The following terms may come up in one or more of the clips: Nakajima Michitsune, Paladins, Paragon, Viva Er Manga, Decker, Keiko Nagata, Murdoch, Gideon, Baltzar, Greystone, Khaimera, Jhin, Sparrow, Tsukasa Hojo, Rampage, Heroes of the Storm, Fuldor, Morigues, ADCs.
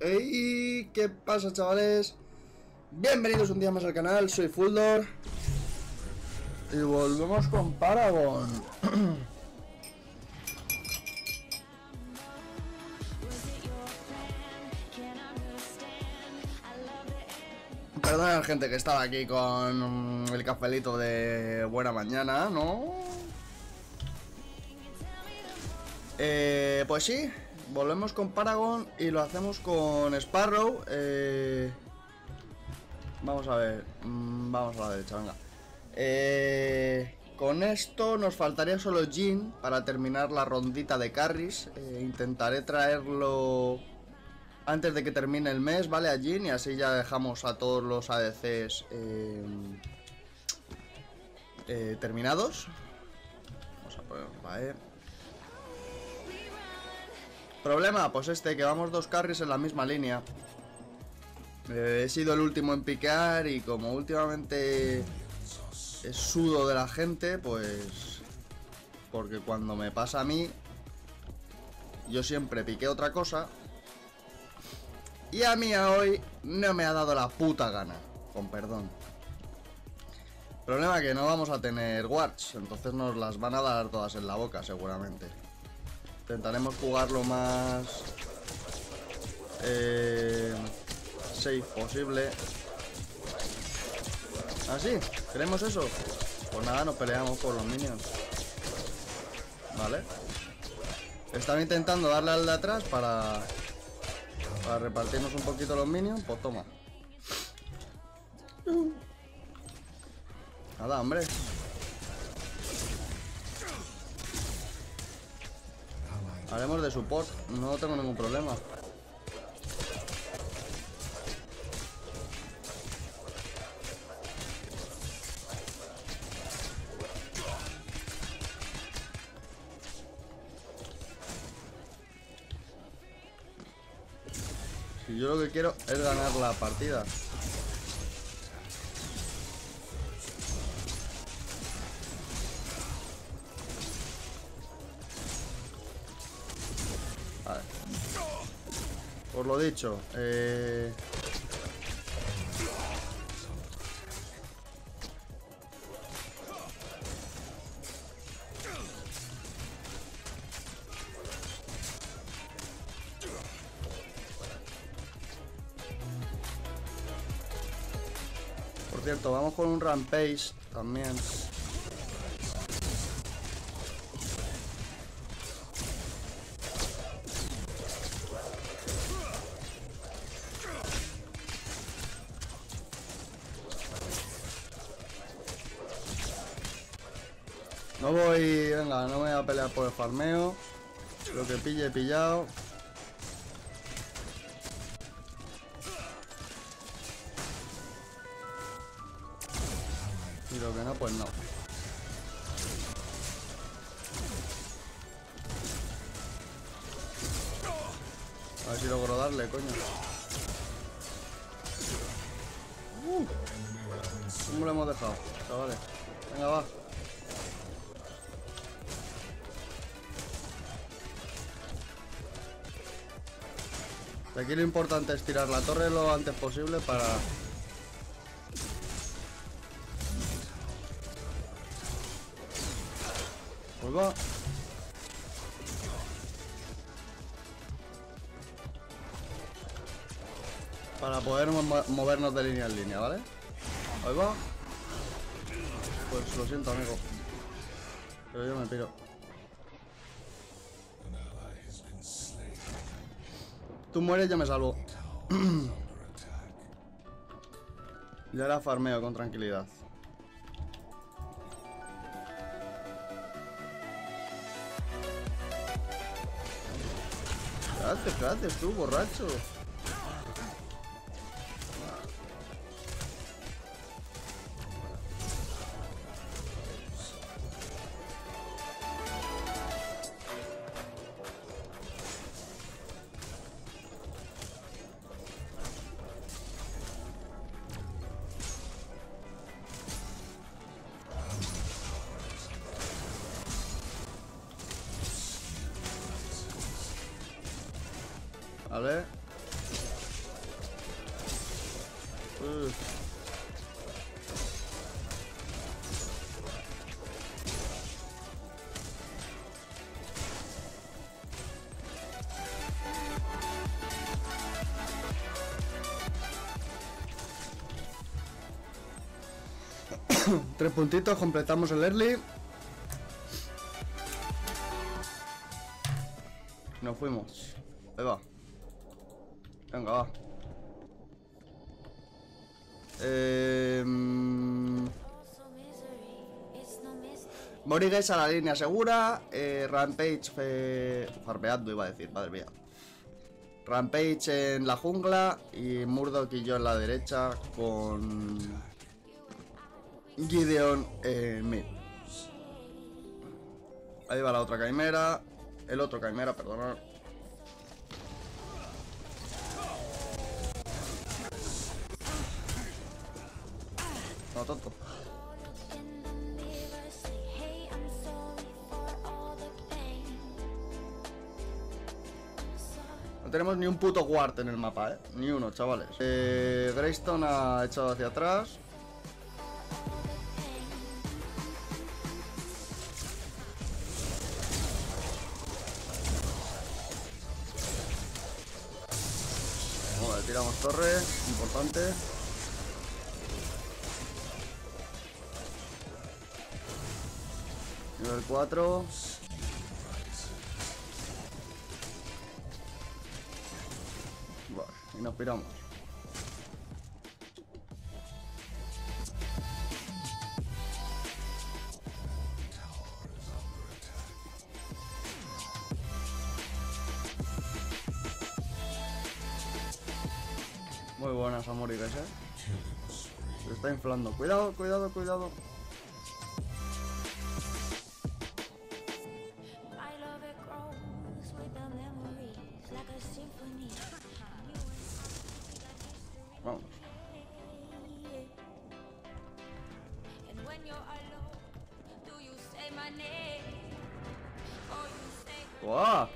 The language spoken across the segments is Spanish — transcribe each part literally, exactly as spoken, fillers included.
¡Ey! ¿Qué pasa, chavales? Bienvenidos un día más al canal, soy Fuldor. Y volvemos con Paragon. Perdón, gente, que estaba aquí con el cafelito de buena mañana, ¿no? Eh, pues sí, volvemos con Paragon y lo hacemos con Sparrow. eh, Vamos a ver, vamos a la derecha, venga. eh, Con esto nos faltaría solo Jhin para terminar la rondita de carries. eh, Intentaré traerlo antes de que termine el mes, ¿vale? A Jhin, y así ya dejamos a todos los A D Cs eh, eh, terminados. Vamos a poner, vale. Problema, pues este, que vamos dos carries en la misma línea. eh, He sido el último en piquear y como últimamente es sudo de la gente, pues... porque cuando me pasa a mí, yo siempre piqueo otra cosa y a mí a hoy no me ha dado la puta gana, con perdón. Problema que no vamos a tener wards, entonces nos las van a dar todas en la boca seguramente. Intentaremos jugarlo más eh, safe posible. ¿Ah, sí? ¿Queremos eso? Pues nada, nos peleamos por los minions. Vale. Están intentando darle al de atrás para... para repartirnos un poquito los minions, pues toma. Nada, hombre. Haremos de support, no tengo ningún problema. Yo lo que quiero es ganar la partida. Vale. Os lo dicho, eh... cierto, vamos con un Rampage también. No voy, venga, no voy a pelear por el farmeo. Lo que pille he pillado. Y lo que no, pues no. A ver si logro darle, coño. uh, ¿Cómo lo hemos dejado, chavales? Venga, va. De aquí lo importante es tirar la torre lo antes posible para... va. Para poder mo movernos de línea en línea, ¿vale? Ahí va. Pues lo siento, amigo, pero yo me piro. Tú mueres, yo me salvo. Y ahora farmeo con tranquilidad. ¿Qué haces, qué haces tú, borracho? Vale. Mm. Tres puntitos, completamos el early. Nos fuimos. Ahí va. Venga, va. Eh... Morigues a la línea segura. eh, Rampage fe... farmeando iba a decir, madre mía. Rampage en la jungla y Murdoch y yo en la derecha con Gideon en mid. Ahí va la otra Khaimera. El otro Khaimera, perdón. No, tonto. No tenemos ni un puto ward en el mapa, eh. Ni uno, chavales. Eh, Greystone ha echado hacia atrás. Vale, tiramos torre, importante. Nivel cuatro. Vale, y nos piramos. Muy buenas amorigues, eh. Se está inflando. Cuidado, cuidado, cuidado. Vamos. ¡Guau!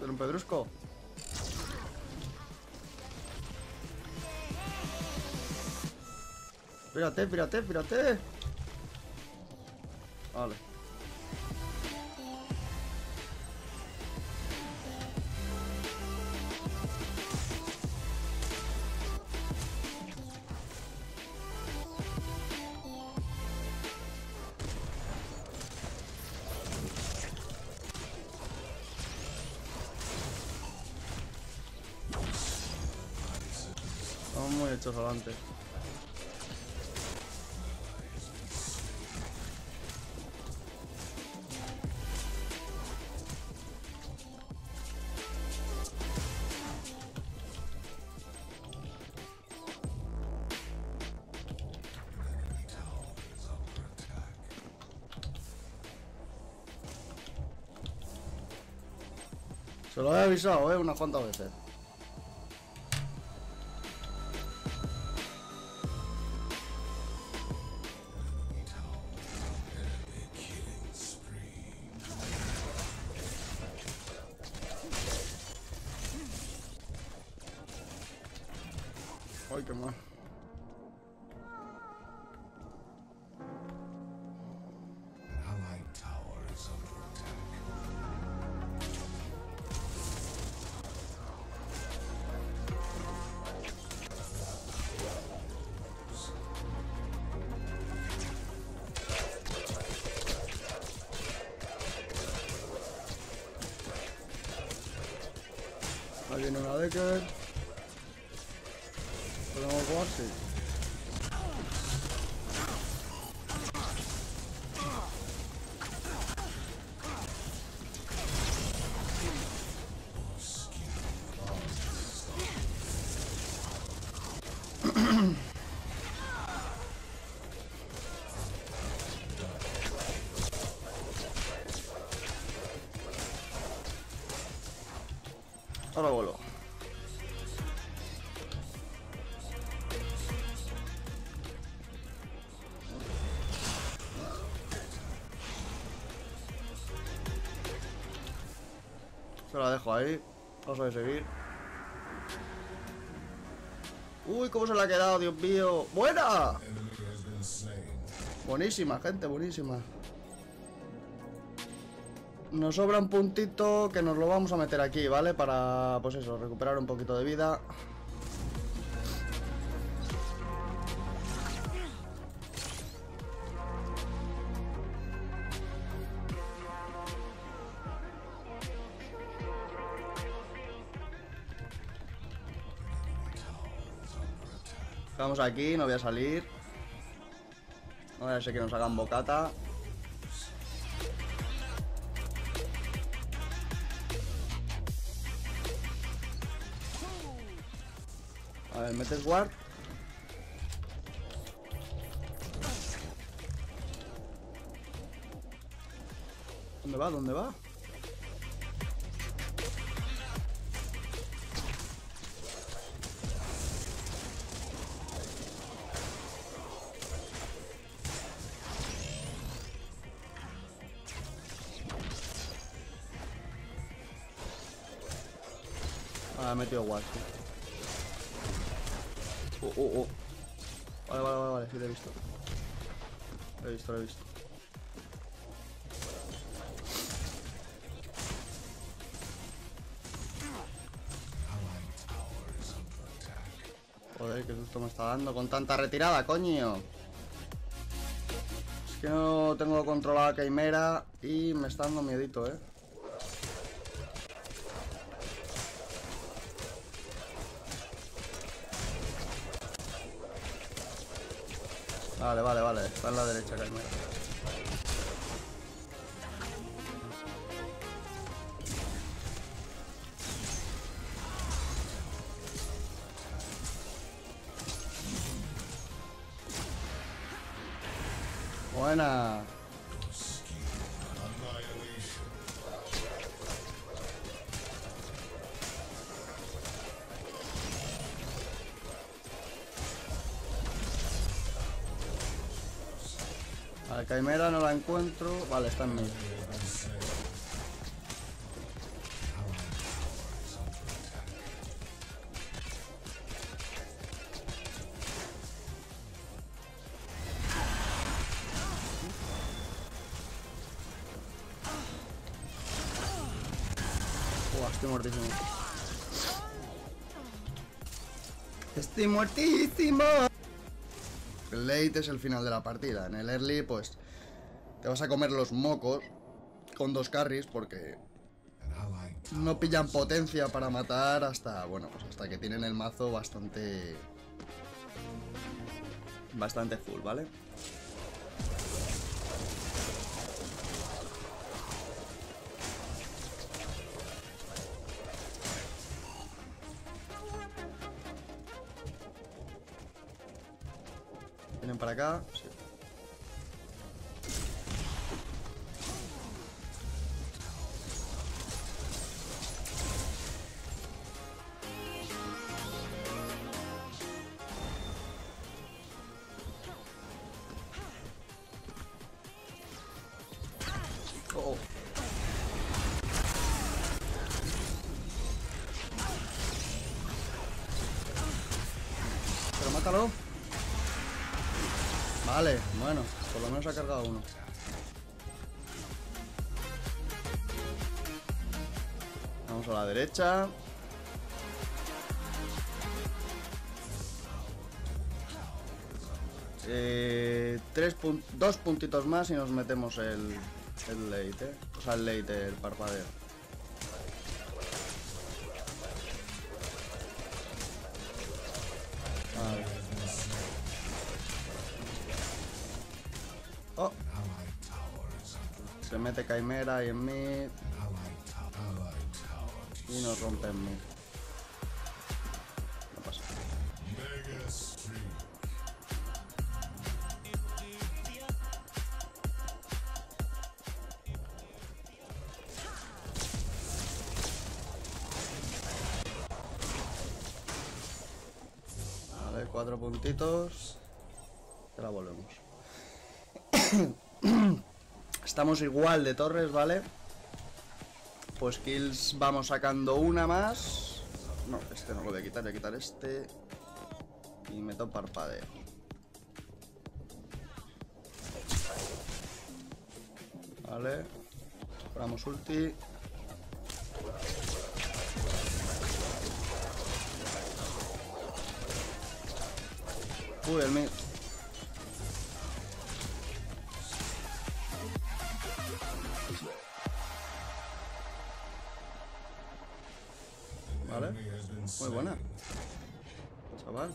Un pedrusco. Espérate, espérate, espérate. Vale. Estamos muy hechos adelante. Se lo he avisado, eh, unas cuantas veces. Ay, qué mal. Ahí viene una Decker. Podemos jugar, sí. Ahora vuelvo. Se la dejo ahí. Vamos a seguir. Uy, cómo se la ha quedado, Dios mío. ¡Buena! Buenísima, gente, buenísima. Nos sobra un puntito que nos lo vamos a meter aquí, ¿vale? Para, pues eso, recuperar un poquito de vida. Vamos aquí, no voy a salir. Ahora sé que nos hagan bocata. A ver, metes guard. ¿Dónde va? ¿Dónde va? Ha metido guard. Oh, oh, oh. Vale, vale, vale, vale, sí, lo he visto. Lo he visto, lo he visto. Joder, qué susto me está dando con tanta retirada, coño. Es que no tengo controlada Khaimera y me está dando miedito, eh. Vale, vale, vale, está en la derecha, Khaimera. Buena. La Khaimera no la encuentro. Vale, está en mí. Uah, estoy muertísimo. Estoy muertísimo. El late es el final de la partida. En el early, pues, te vas a comer los mocos con dos carries porque no pillan potencia para matar hasta, bueno, pues hasta que tienen el mazo bastante, bastante full, ¿vale? Vienen para acá, sí. Oh. Pero mátalo. Vale, bueno, por lo menos ha cargado uno. Vamos a la derecha. Eh, tres pun- dos puntitos más y nos metemos el, el late, eh. O sea, el late, el parpadeo. Vale. Oh. Se mete Khaimera y en mí. Y nos rompe en mí. No pasa nada. Cuatro puntitos. Ya la volvemos. Estamos igual de torres, ¿vale? Pues kills vamos sacando una más. No, este no lo voy a quitar, voy a quitar este. Y meto parpadeo. Vale. Paramos ulti. Uy, el mid. Vale. Muy buena, chaval.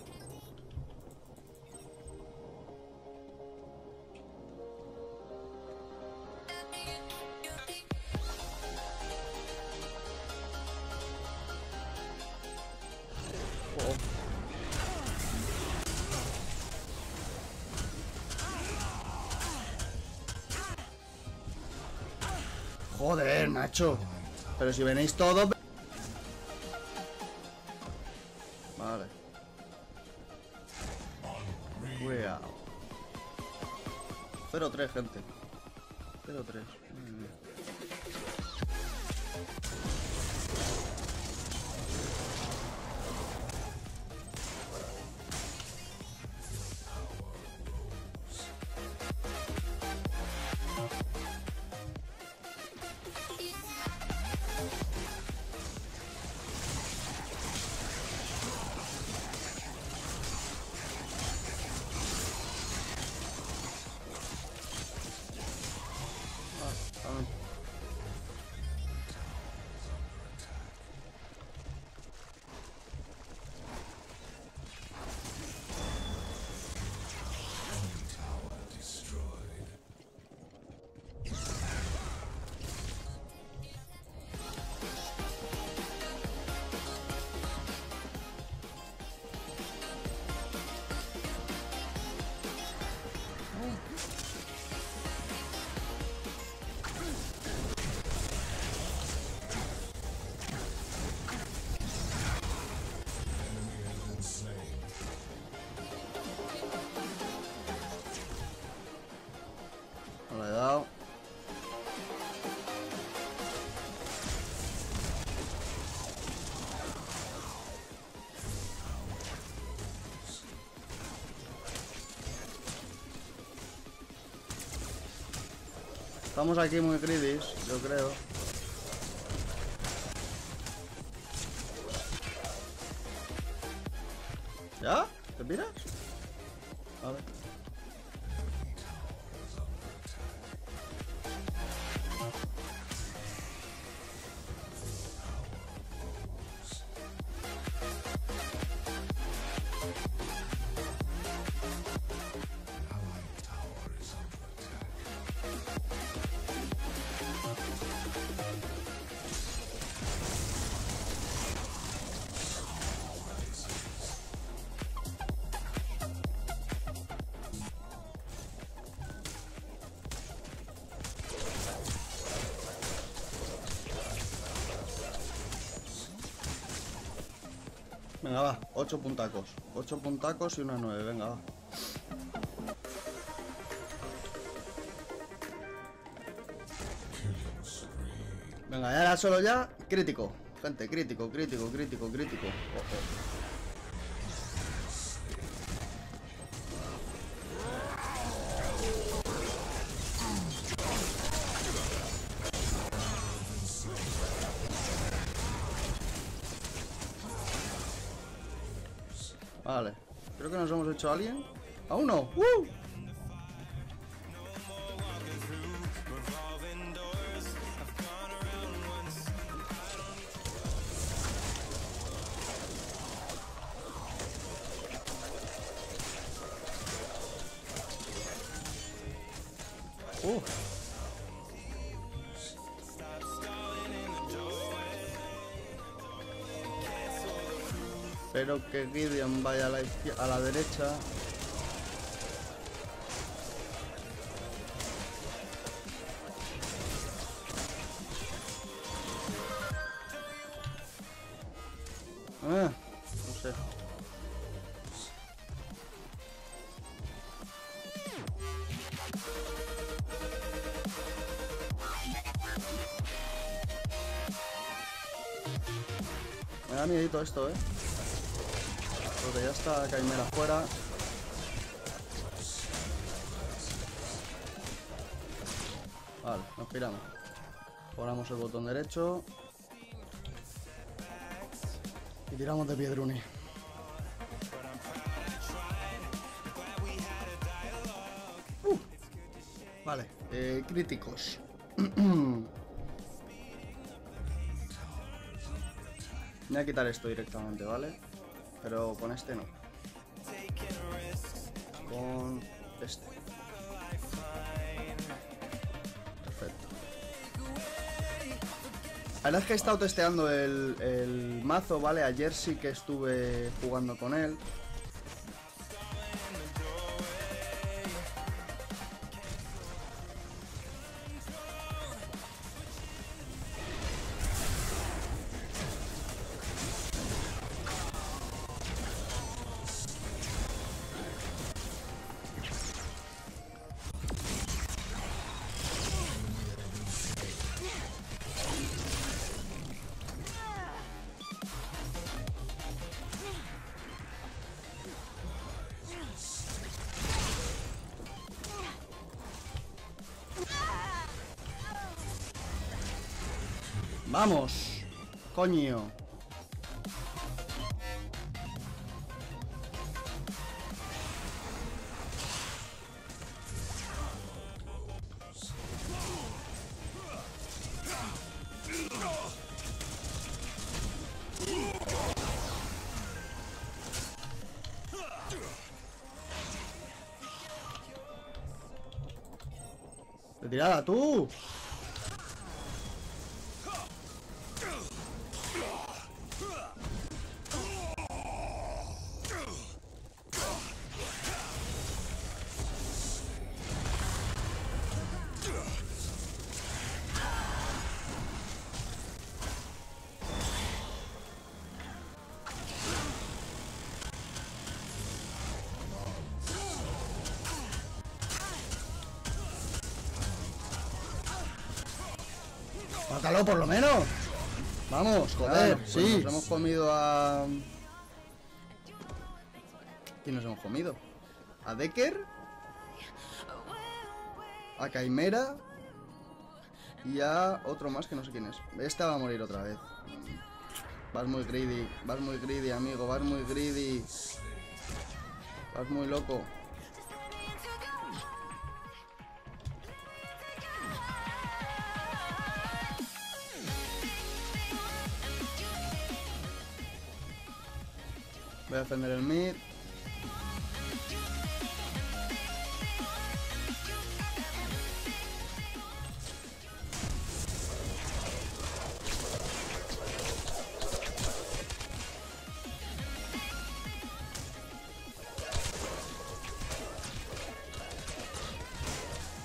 Joder, macho. Pero si venéis todos. Vale. Cuidado. cero tres, gente. cero tres. Estamos aquí muy greedy, yo creo. ¿Ya? ¿Te miras? Vale. Venga, va, ocho puntacos. ocho puntacos y una nueve, venga, va. Venga, ya era solo ya. Crítico, gente, crítico, crítico, crítico, crítico. Ojo. Vale, creo que nos hemos hecho a alguien. ¡Aún no! ¡Uh! ¡Uh! Espero que Gideon vaya a la, a la derecha. Ah, no sé. Me da miedito esto, eh. Porque ya está Khaimera fuera. Vale, nos giramos. Ponemos el botón derecho. Y tiramos de piedruni. Uh, vale, eh, críticos. Voy a quitar esto directamente, ¿vale? Pero con este no. Con este. Perfecto. La verdad es que he estado testeando el, el mazo, ¿vale? Ayer sí que estuve jugando con él. ¡Vamos! ¡Coño! ¡Retirada, tú! ¡Mátalo por lo menos! ¡Vamos, joder! Pues sí. Nos hemos comido a... ¿Quién nos hemos comido? ¿A Decker? ¿A Khaimera? Y a otro más que no sé quién es. Esta va a morir otra vez. Vas muy greedy. Vas muy greedy, amigo. Vas muy greedy. Vas muy loco. Voy a defender el mid.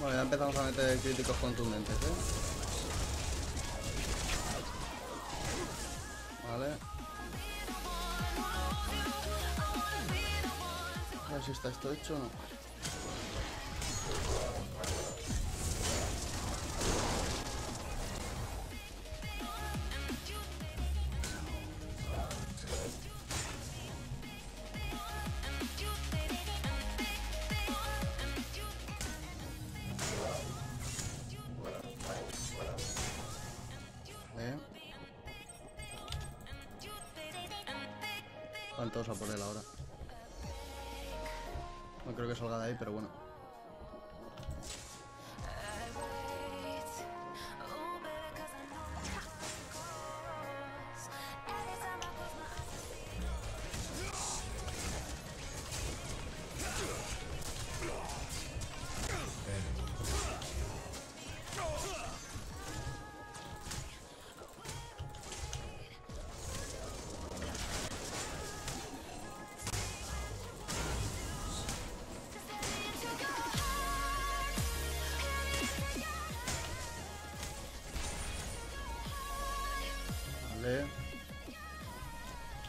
Bueno, ya empezamos a meter críticos contundentes, ¿eh? Vale. A ver si está esto hecho o no. ¿Eh? Van todos a por él ahora. No creo que salga de ahí, pero bueno.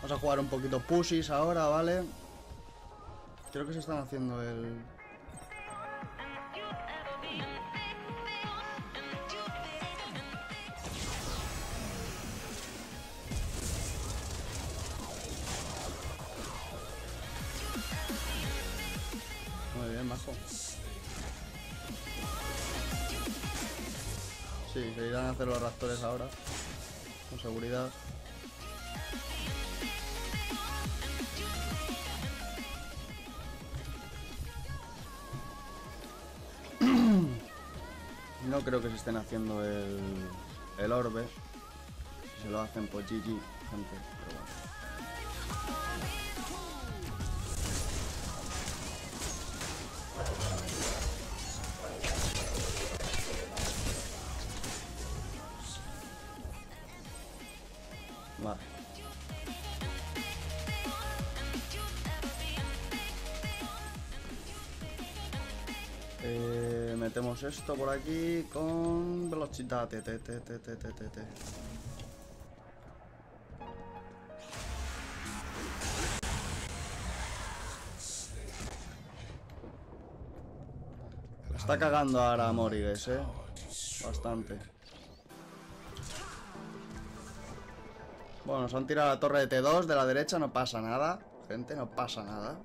Vamos a jugar un poquito pussies ahora, ¿vale? Creo que se están haciendo el... abajo. Sí, se irán a hacer los raptores ahora, con seguridad. No creo que se estén haciendo el, el orbe. Si se lo hacen, pues G G, gente, pero bueno. Vale. Eh, metemos esto por aquí con velocidad. Te, te, te, te, te, te, te. Está cagando ahora Morigues, eh. Bastante. Bueno, nos han tirado la torre de T dos de la derecha, no pasa nada. Gente, no pasa nada.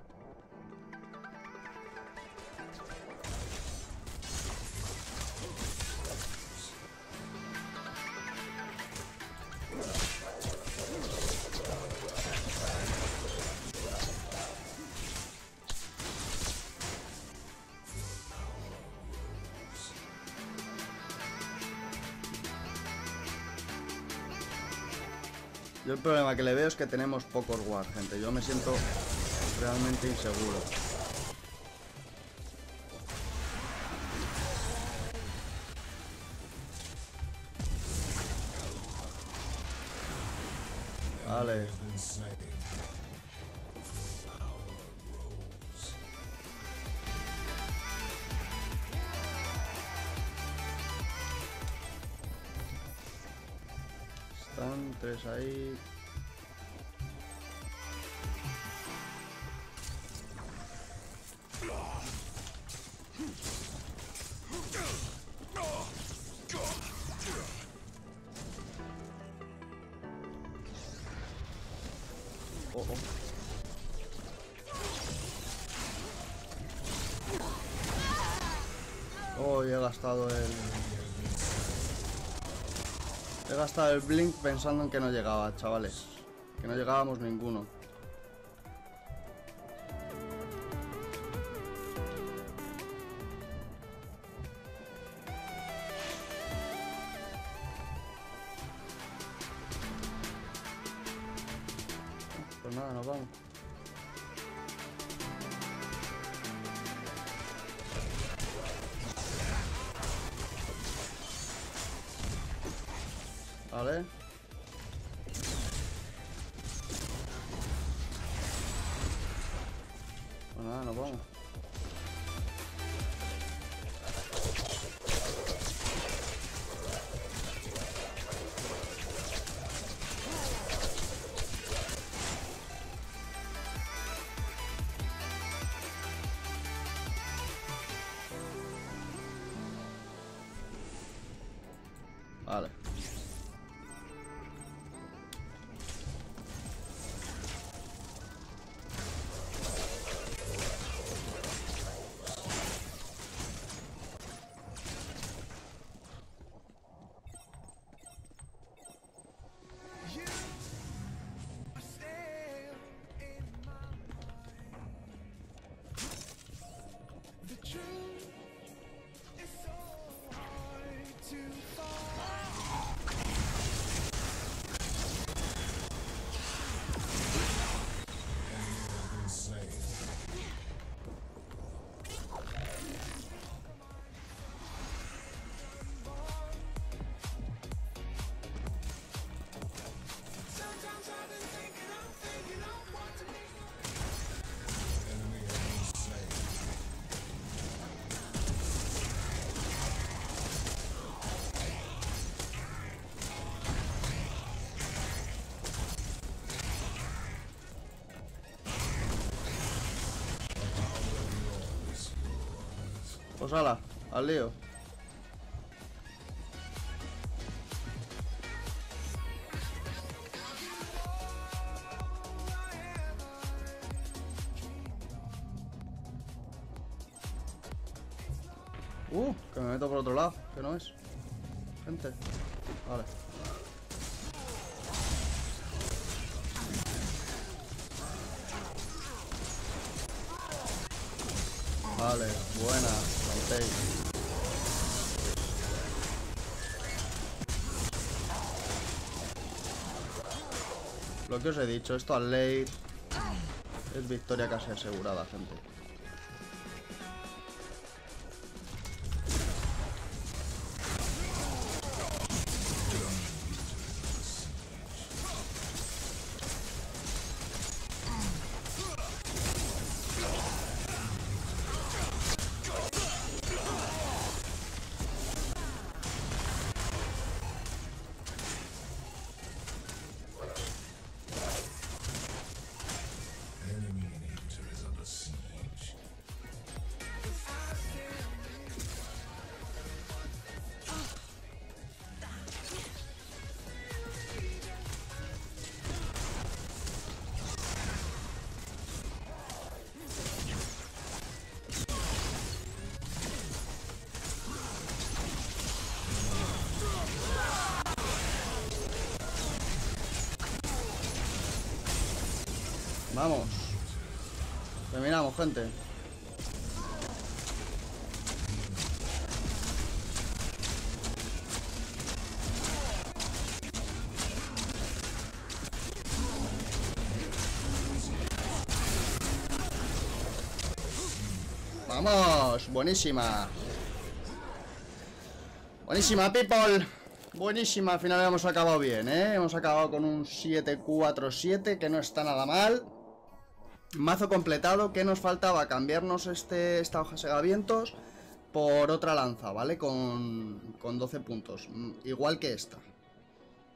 Yo el problema que le veo es que tenemos pocos war, gente. Yo me siento realmente inseguro. Vale. Están tres ahí. Oh, oh. Oh, ya he gastado el... He gastado el blink pensando en que no llegaba, chavales. Que no llegábamos ninguno. Pues nada, nos vamos. Vale. Bueno, nada, nos vamos. Vale. Pues ala, al lío. Uh, que me meto por otro lado, que no es. Gente. Vale. Vale, buena, Rampage. Lo que os he dicho, esto al late es victoria casi asegurada, gente. Vamos. Terminamos, gente. Vamos. Buenísima. Buenísima, people. Buenísima. Al final hemos acabado bien, ¿eh? Hemos acabado con un siete cuatro siete, que no está nada mal. Mazo completado. Que nos faltaba cambiarnos este, esta hoja segavientos por otra lanza, ¿vale? Con, con doce puntos, igual que esta,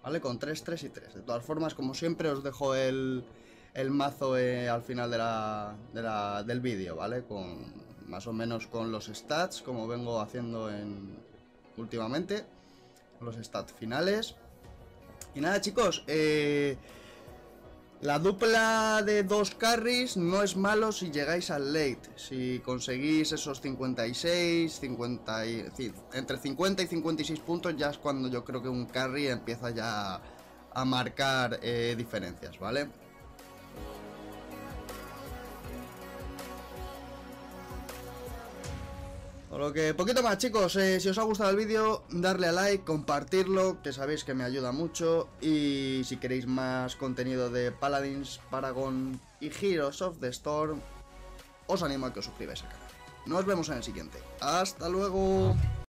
¿vale? Con tres, tres y tres. De todas formas, como siempre, os dejo el, el mazo eh, al final de la, de la, del vídeo, ¿vale? Con más o menos con los stats, como vengo haciendo en, últimamente, los stats finales. Y nada, chicos, eh... la dupla de dos carries no es malo si llegáis al late, si conseguís esos cincuenta y seis, cincuenta y, entre cincuenta y cincuenta y seis puntos ya es cuando yo creo que un carry empieza ya a marcar eh, diferencias, ¿vale? Por lo que poquito más, chicos. Eh, si os ha gustado el vídeo, darle a like, compartirlo, que sabéis que me ayuda mucho. Y si queréis más contenido de Paladins, Paragon y Heroes of the Storm, os animo a que os suscribáis al canal. Nos vemos en el siguiente. ¡Hasta luego!